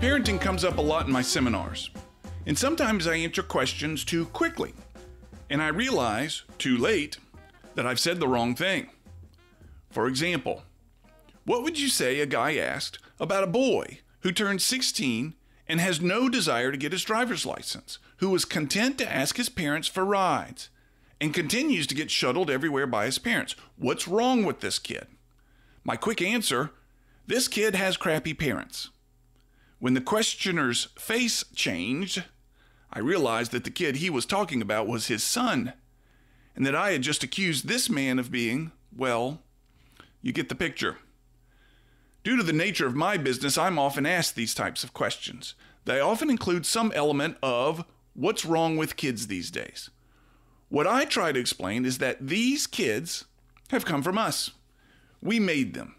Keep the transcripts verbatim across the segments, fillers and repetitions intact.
Parenting comes up a lot in my seminars, and sometimes I answer questions too quickly, and I realize, too late, that I've said the wrong thing. For example, what would you say a guy asked about a boy who turned sixteen and has no desire to get his driver's license, who was content to ask his parents for rides, and continues to get shuttled everywhere by his parents? What's wrong with this kid? My quick answer, this kid has crappy parents. When the questioner's face changed, I realized that the kid he was talking about was his son, and that I had just accused this man of being, well, you get the picture. Due to the nature of my business, I'm often asked these types of questions. They often include some element of what's wrong with kids these days. What I try to explain is that these kids have come from us. We made them.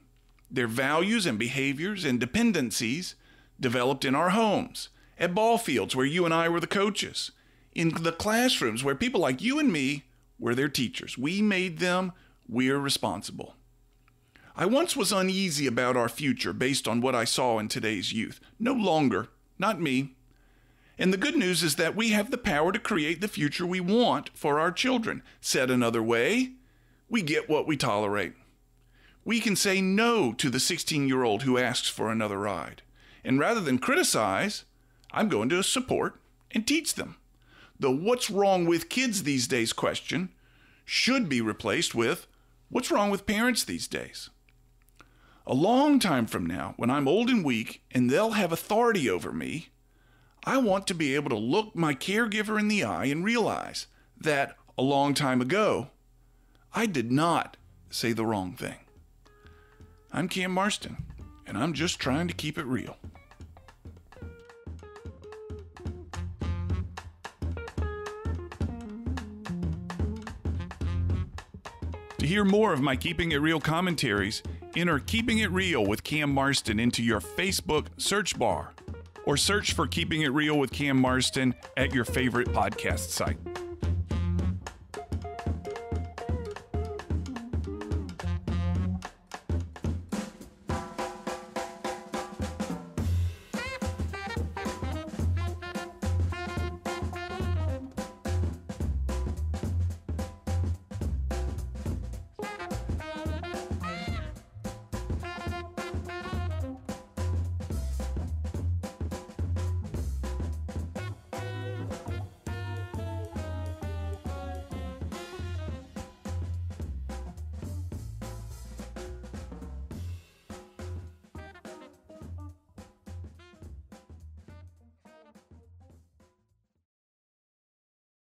Their values and behaviors and dependencies developed in our homes, at ball fields where you and I were the coaches, in the classrooms where people like you and me were their teachers. We made them. We're responsible. I once was uneasy about our future based on what I saw in today's youth. No longer, not me. And the good news is that we have the power to create the future we want for our children. Said another way, we get what we tolerate. We can say no to the sixteen-year-old who asks for another ride. And rather than criticize, I'm going to support and teach them. The what's wrong with kids these days question should be replaced with what's wrong with parents these days. A long time from now, when I'm old and weak and they'll have authority over me, I want to be able to look my caregiver in the eye and realize that a long time ago, I did not say the wrong thing. I'm Cam Marston, and I'm just trying to keep it real. To hear more of my Keeping It Real commentaries, enter Keeping It Real with Cam Marston into your Facebook search bar, or search for Keeping It Real with Cam Marston at your favorite podcast site.